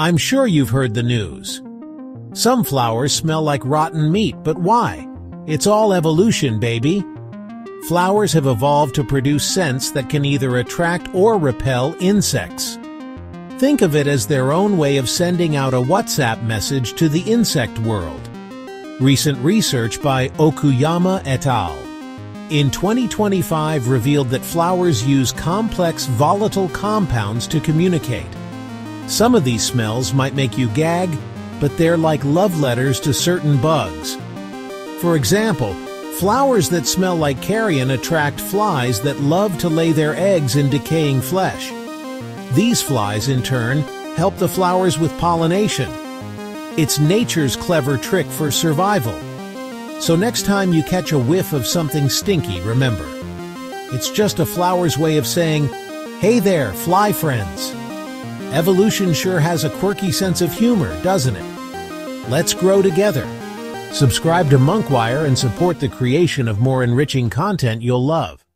I'm sure you've heard the news. Some flowers smell like rotten meat, but why? It's all evolution, baby. Flowers have evolved to produce scents that can either attract or repel insects. Think of it as their own way of sending out a WhatsApp message to the insect world. Recent research by Okuyama et al. in 2025 revealed that flowers use complex volatile compounds to communicate. Some of these smells might make you gag, but they're like love letters to certain bugs. For example, flowers that smell like carrion attract flies that love to lay their eggs in decaying flesh. These flies, in turn, help the flowers with pollination. It's nature's clever trick for survival. So next time you catch a whiff of something stinky, remember, it's just a flower's way of saying, "Hey there, fly friends." Evolution sure has a quirky sense of humor, doesn't it? Let's grow together. Subscribe to MonkWire and support the creation of more enriching content you'll love.